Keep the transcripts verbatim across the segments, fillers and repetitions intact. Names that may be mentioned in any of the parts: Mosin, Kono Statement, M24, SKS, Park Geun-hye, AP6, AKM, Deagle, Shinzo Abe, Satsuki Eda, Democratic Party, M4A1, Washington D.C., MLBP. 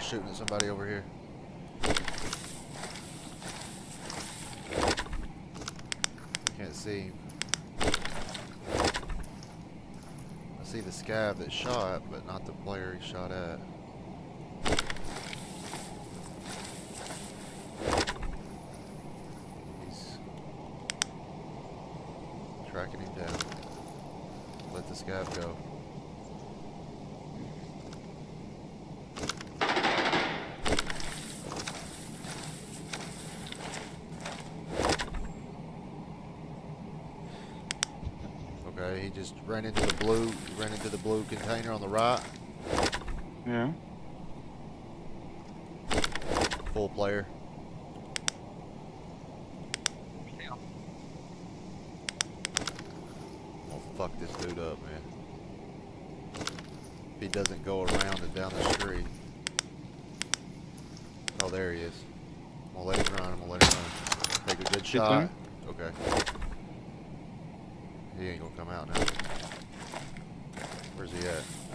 were shooting at somebody over here. I can't see him. I see the scab that shot, but not the player he shot at. Tracking him down. Let the scab go. Okay, he just ran into the blue, ran into the blue container on the right. Yeah. Full player. Fuck this dude up, man. If he doesn't go around and down the street. Oh, there he is. I'm gonna let him run. I'm gonna let him run. Take a good shot. Okay. He ain't gonna come out now. Where's he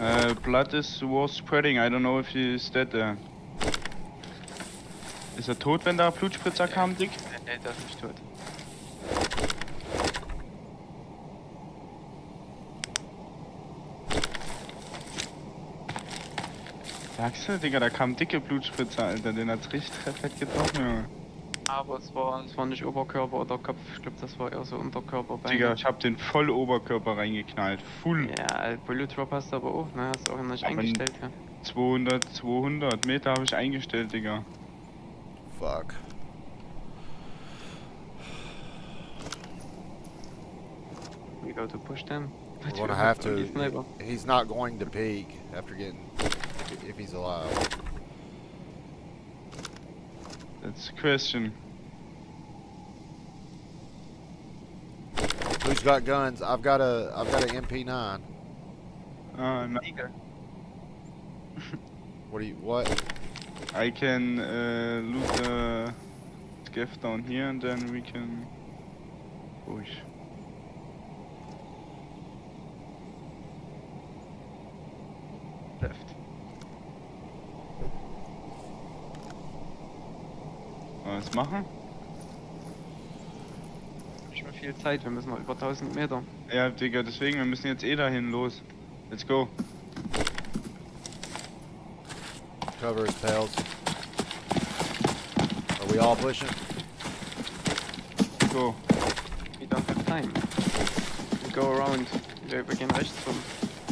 at? Uh, blood is was spreading. I don't know if he's dead there. Ist er tot, wenn da Blutspritzer kam, Dick? Nee, das ist nicht tot. Sagst du, Digga, da kam dicke Blutspritzer, Alter, den hat's richtig fett getroffen, Junge. Aber es war, es war nicht Oberkörper oder Kopf, ich glaube, das war eher so Unterkörper. Digga, ich hab den voll Oberkörper reingeknallt, full. Ja, Polydrop hast du aber auch, ne, hast du auch nicht aber eingestellt, ja. zweihundert, zweihundert Meter habe ich eingestellt, Digga. Fuck. We go to push them. We're gonna have to, he's not going to peek after getting... if he's alive. That's the question. Who's got guns? I've got a I've got an M P nine. Uh no. What do you what? I can uh loot the gift down here and then we can push. Left. Was machen? Ich hab viel Zeit, wir müssen noch über tausend Meter. Ja, Digga, deswegen, wir müssen jetzt eh dahin los. Let's go. Cover his tails. Are we all pushing? Go. We don't have time. We go around. Wir gehen rechts rum.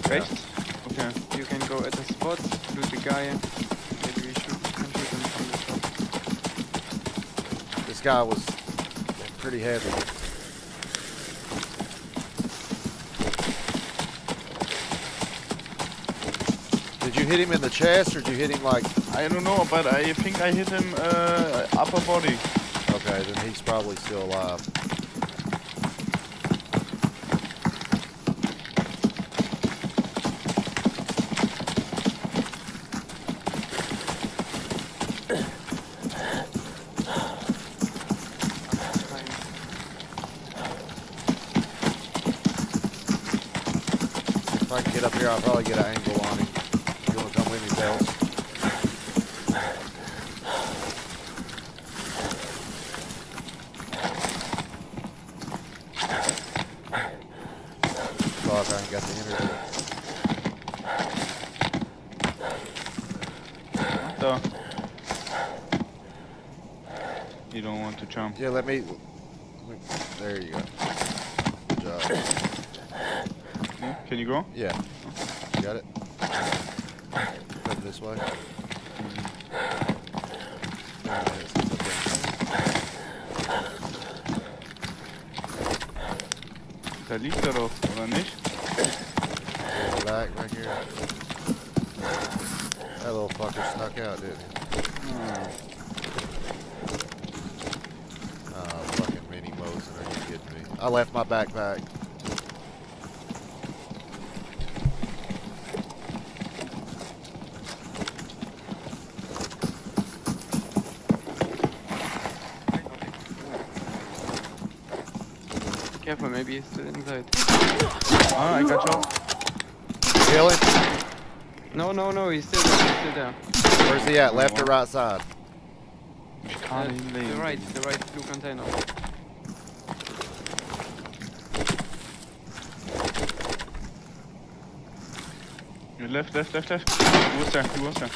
Rechts? Yeah. Okay. You can go at the spot, loot the guy. This guy was pretty heavy. Did you hit him in the chest or did you hit him like... I don't know, but I think I hit him uh, upper body. Okay, then he's probably still alive. If I can get up here, I'll probably get an angle on him. You wanna come with me, Dale? Fuck, I ain't got the energy. So, you don't want to jump? Yeah, let me... There you go. Good job. Can you go? Yeah. You got it? Put it this way. Da liegt er doch, oder nicht? Black right here. That little fucker snuck out, didn't he? Oh. Oh, fucking mini Mosin, are you kidding me? I left my backpack. Careful, maybe he's still inside. Ah, I got you. Kill it. No, no, no, he's still there, he's still there. Where's he at? Left or right side? Uh, the right, the right blue container. Left, left, left, left. Who was there? Who was there?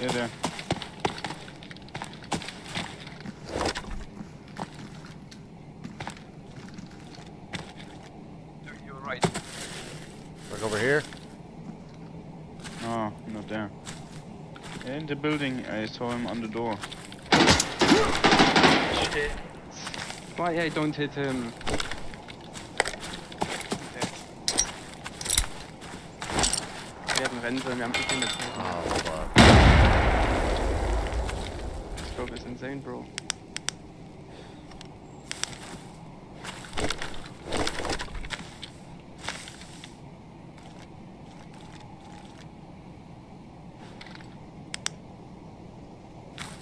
Yeah, there. You're right. Like over here? No, not there. In the building, I saw him on the door. Shit. Why I don't hit him? Wir werden rennen sollen, wir haben viel mit. Oh fuck. This scope is insane, bro.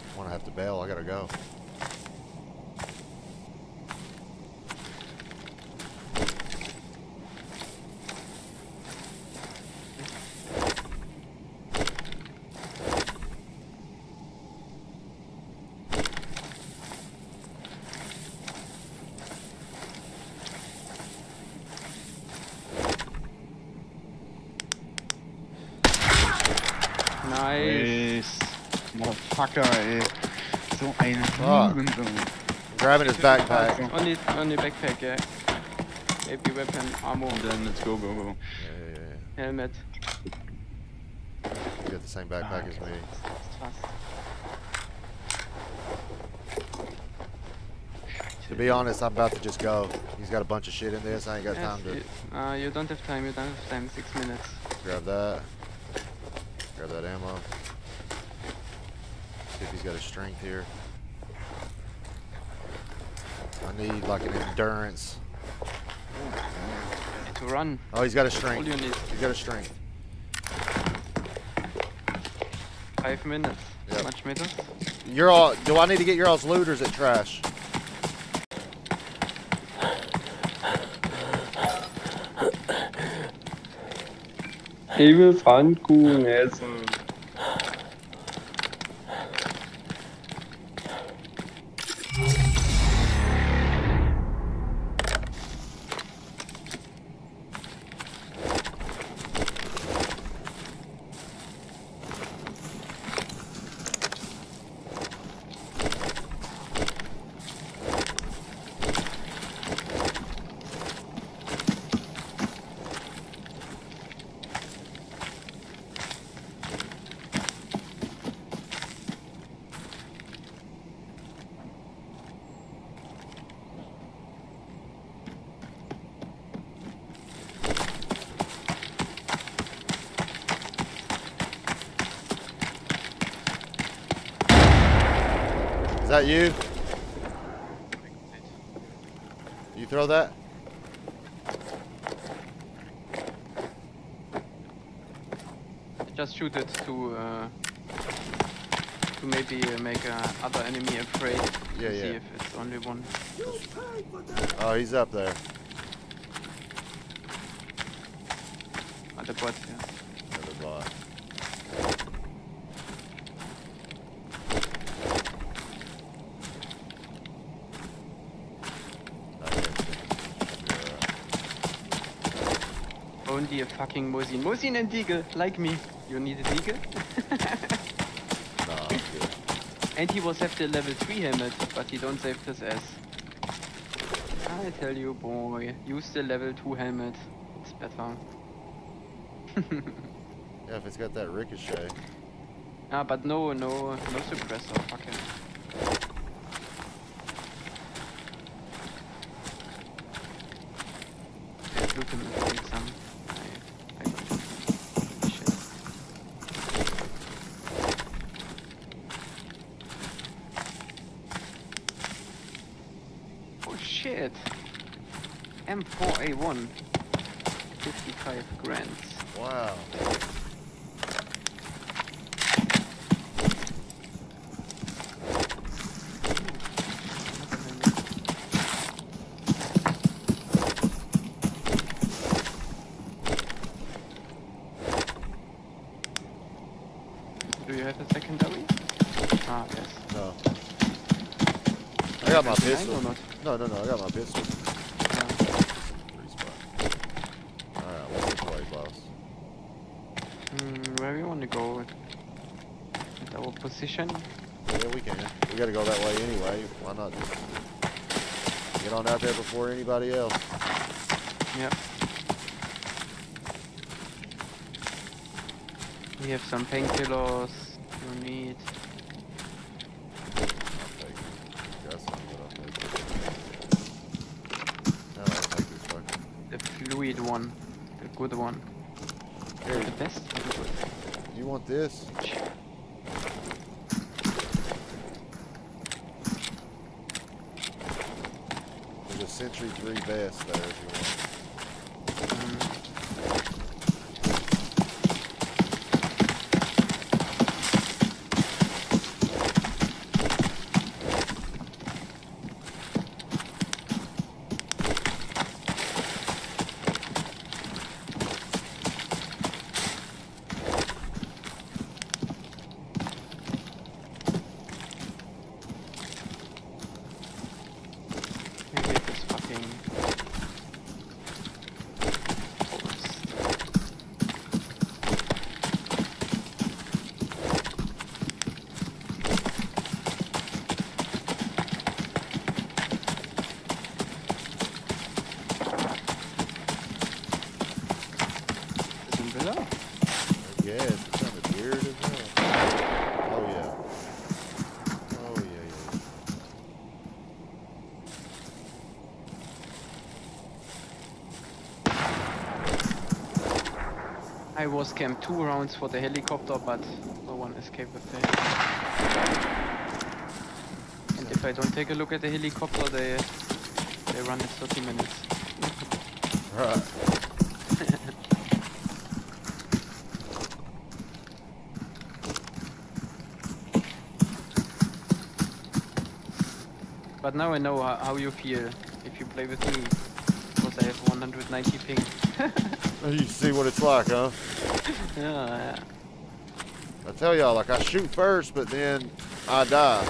I wanna have to bail, I gotta go. Nice. Motherfucker, ey. So ein Huren, so. Grabbing his backpack. On the, on the backpack, yeah. A P weapon, ammo. And then let's go, go, go. Yeah, yeah, yeah. Helmet. You got the same backpack ah, as me. To be honest, I'm about to just go. He's got a bunch of shit in this, I ain't got yes, time to... Uh, you don't have time, you don't have time. Six minutes. Grab that. Grab that ammo. See if he's got a strength here. I need like an endurance. Need to run. Oh, he's got a strength. He's got a strength. Five minutes. Yep. Much better. You're all. Do I need to get your all's looters at trash? Ich will Pfannkuchen essen. Is that you? You throw that? Just shoot it to uh, to maybe make uh, other enemy afraid. Yeah, to yeah. See if it's only one. Oh, he's up there. At the bot, yeah. At the bot. Only a fucking Mosin. Mosin and Deagle, like me. You need a Deagle? Nah, good. And he was after level three helmet, but he don't save his ass. I tell you, boy, use the level two helmet. It's better. Yeah, if it's got that ricochet. Ah, but no, no, no suppressor. Fuck him. Look him and take some. Shit! M four A one, fifty-five grand. Wow. Do you have a secondary? Ah, yes. No. I got my pistol. Or not? No, no, no, I got my pistol. Ah. Three spot. Alright, what's the play, boss? Mm, where do you want to go? At our position? Yeah, we can. We gotta go that way anyway. Why not just get on out there before anybody else? Yep. We have some painkillers you need. I'll take it. Got some, but I'll take it. No, I'll take this fucker. The fluid one. The good one. Here. The best? Do you want this? There's a Sentry three vest there if you want. I was camped two rounds for the helicopter, but no one escaped with that. And if I don't take a look at the helicopter, they they run in thirty minutes. Right. But now I know how, how you feel if you play with me, because I have one hundred ninety ping. You see what it's like, huh? Yeah. I tell y'all, like, I shoot first, but then I die.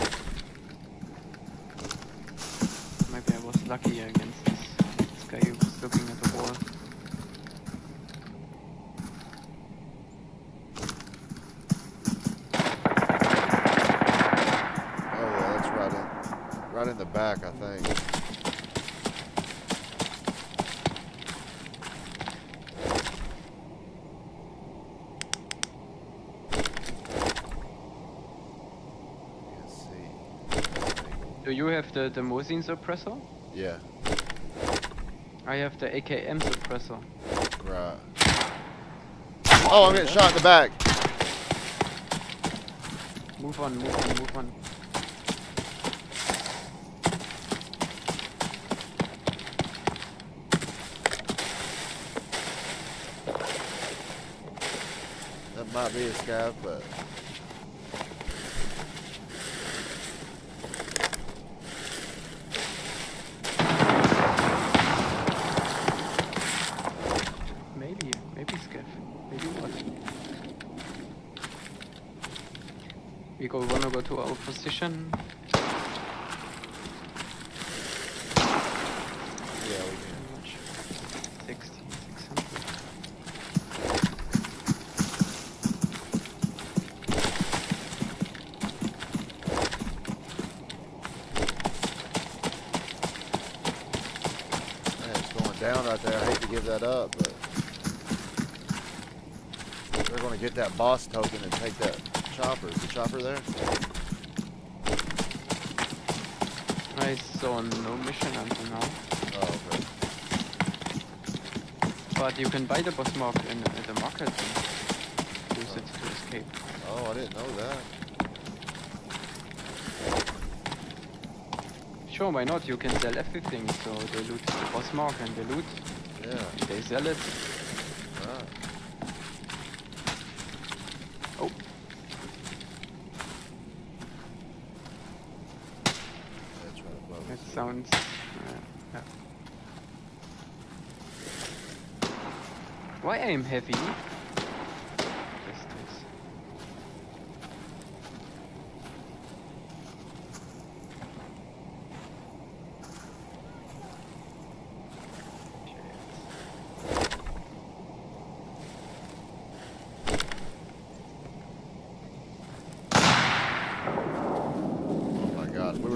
Maybe I was lucky against this, this guy who was looking at the wall. Oh, yeah, that's right in, right in the back, I think. Do you have the, the Mosin suppressor? Yeah. I have the A K M suppressor. Right. Oh, I'm getting shot in the back. Move on, move on, move on. That might be a scav, but... We go wanna go to our position. Yeah, we can. sixty, six hundred. Man, it's going down right there. I hate to give that up, but they're gonna get that boss token and take that. Chopper, is the chopper there? I saw no mission until now. Oh, okay. But you can buy the boss mark in, in the market and use oh. it to escape. Oh, I didn't know that. Sure, why not? You can sell everything. So they loot the boss mark and they loot. Yeah. And they sell it. Sounds. Uh, yeah. Why I'm heavy? This, this.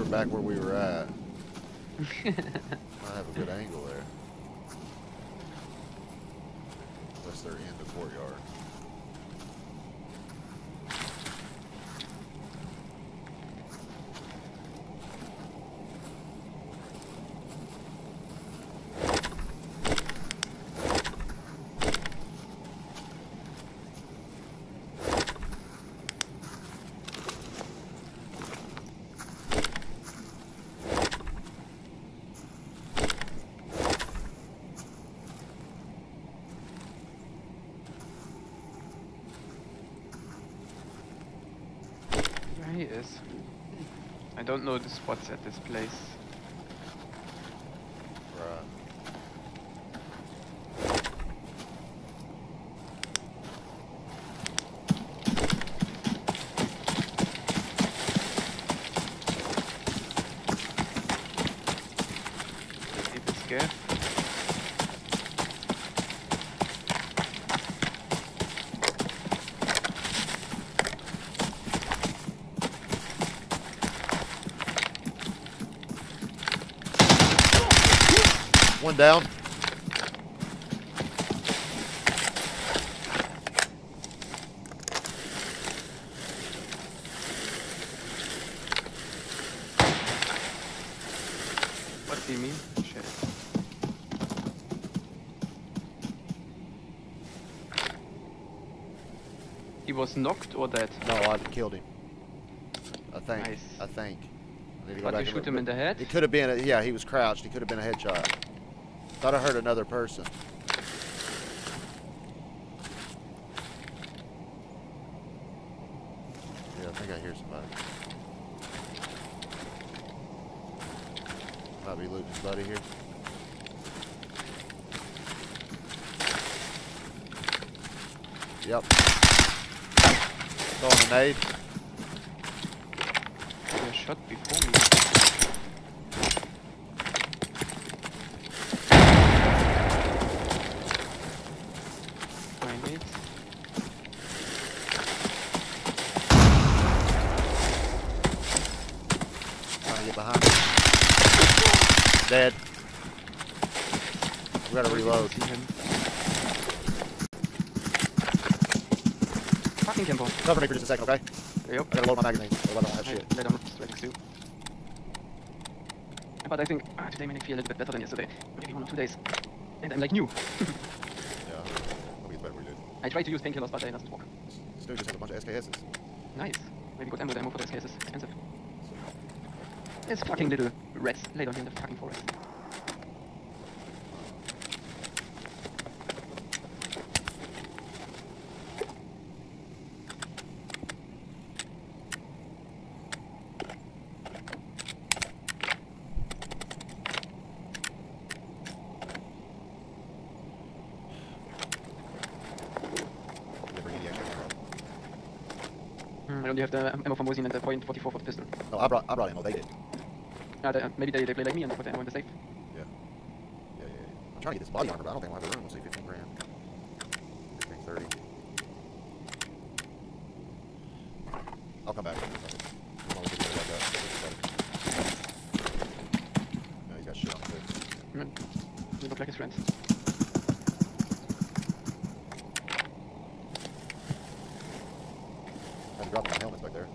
back where we were at. I have a good angle there. Unless they're in the courtyard. I don't know the spots at this place. Right. Keep it scared. One down. What do you mean? Shit. He was knocked or dead? No, I killed him. I think. Nice. I think. I need to go back. You shoot him in the head? It could have been. A, yeah, he was crouched. It could have been a headshot. Thought I heard another person. Yeah, I think I hear somebody. Might be looting somebody here. Yep. Throwing a grenade. They shot before me. Dead. We gotta reload. Fucking Kimball. Cover me for just a second, okay? Yep. I gotta load my magazine, so I don't have shit. I don't know. But I think uh, today made me feel a little bit better than yesterday. Maybe one or two days. And I'm like new. Yeah, I'll be better we did. I tried to use painkillers, but they doesn't work. Still just had a bunch of S K Ss. Nice. Maybe good ammo demo for the S K Ss. Expensive. It's fucking little rats laid on in the fucking forest. Mm, I don't have the ammo for Mosin and the point four four for the pistol. No, I brought, I brought ammo, they did. Uh, they, uh, maybe they, they play like me and put the ammo in the safe. Yeah. Yeah, yeah, yeah. I'm trying to get this body armor, but I don't think I'll have the room. We'll see fifteen grand. fifteen, thirty. I'll come back. I'll get it like that. No, he's got shit on the face. He looks like his friends. I had to drop my helmet back there.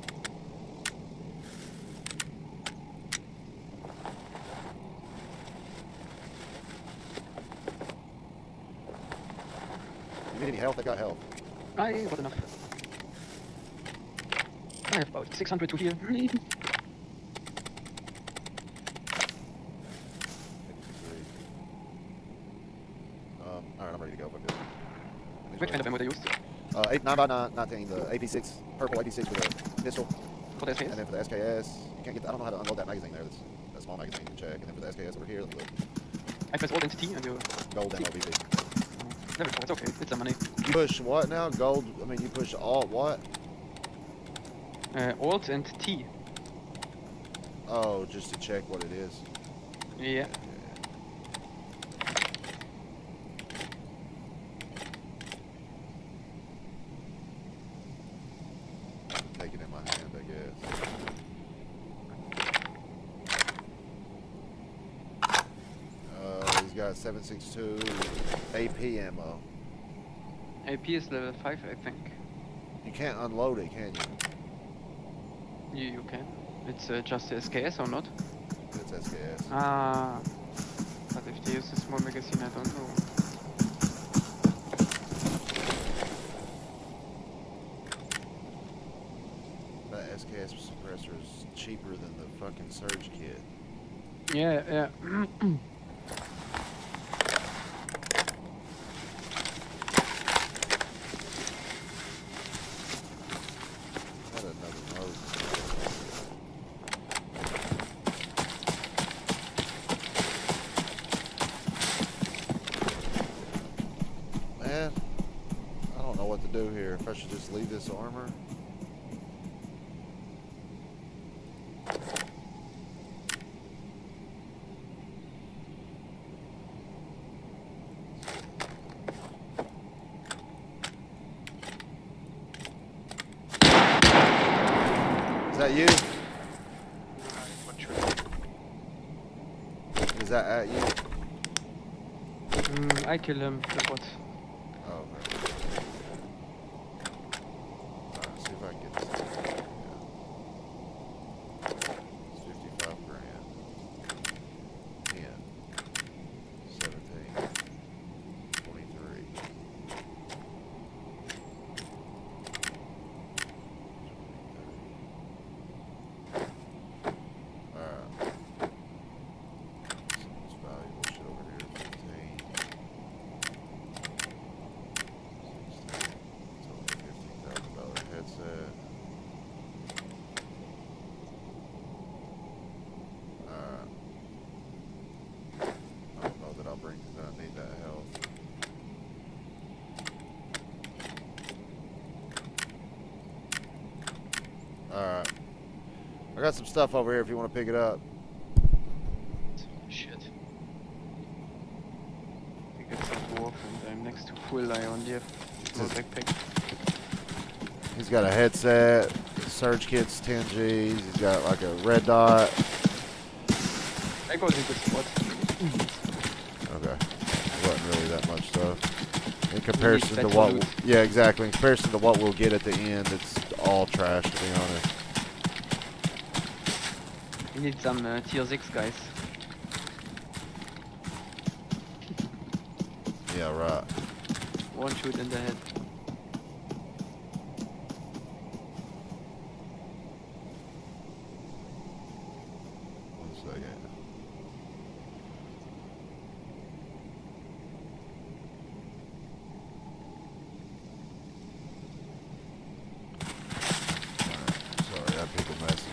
Any health? I got health. I got enough. I have about six hundred to heal. um, alright, I'm ready to go. Which kind of ammo they used? Uh, eight, nine by nine, nineteen, the A P six, purple A P six with a pistol. For the S K S? And then for the S K S, you can't get the, I don't know how to unload that magazine there. That's, that small magazine you can check. And then for the S K S over here, look. I press Alt and T and you. Gold M L B P. It's okay, it's a money. You push what now? Gold, I mean you push Alt what? Uh, Alt and T. Oh, just to check what it is. Yeah. Take it in my hand, I guess. got seven six two A P ammo. A P is level five, I think. You can't unload it, can you? You, you can. It's uh, just the S K S or not? It's S K S. Ah, but if they use a small magazine, I don't know. That S K S suppressor is cheaper than the fucking surge kit. Yeah, yeah. I should just leave this armor. Is that you? Is that at you? Mm, I kill him. The bot. Oh, okay. I got some stuff over here if you want to pick it up. Shit. I think it's a dwarf and I'm next to full eye on the backpack. He's got a headset, surge kit's ten G's, he's got like a red dot. I got into spot. Okay. It wasn't really that much stuff. In comparison to what we'll, yeah, exactly. In comparison to what we'll get at the end, it's all trash to be honest. We need some uh, tier six guys. Yeah, right. One shoot in the head. One second. Alright, sorry, I picked a message.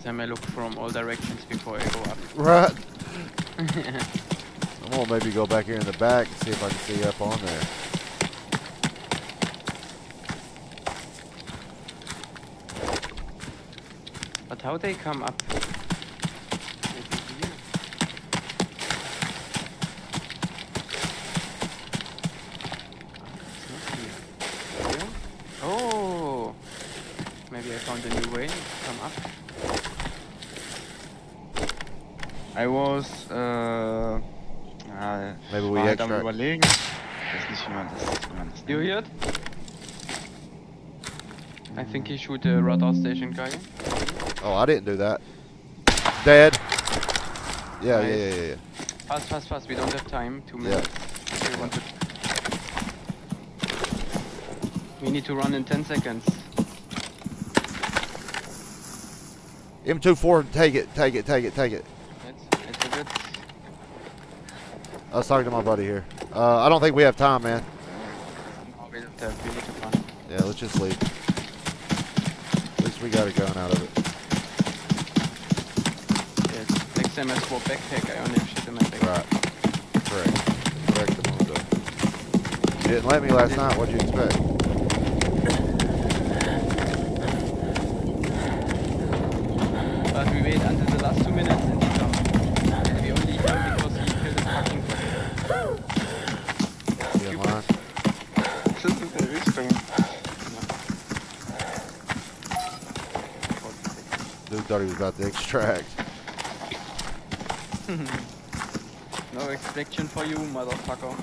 This time I look from all directions before I go up. Right. I'm gonna maybe go back here in the back and see if I can see up on there. But how they come up? Found a new way to come up. I was äh ah, maybe we halt am überlegen. Ich weiß nicht, wie man das, wie man das you heard? I think he shoot the radar station guy. Oh, I didn't do that. Dead. Yeah, nice. yeah, yeah, yeah. Fast, fast, fast. We don't have time. Two minutes. Yeah. We, want to... we need to run in ten seconds. M twenty-four, take it, take it, take it, take it. It's, it's a good... I was talking to my buddy here. Uh, I don't think we have time, man. Yeah, let's just leave. At least we got it going out of it. Yes. Next time I swap backpack, I only have shit in my backpack. Right. Correct. Correct the mondo. You didn't let me last night, what'd you expect? But we wait until the last two minutes and we come. And we only come because we killed the fucking fucking. Yeah, man. Das ist in der Richtung. Dude thought he was about to extract. No extraction for you, motherfucker.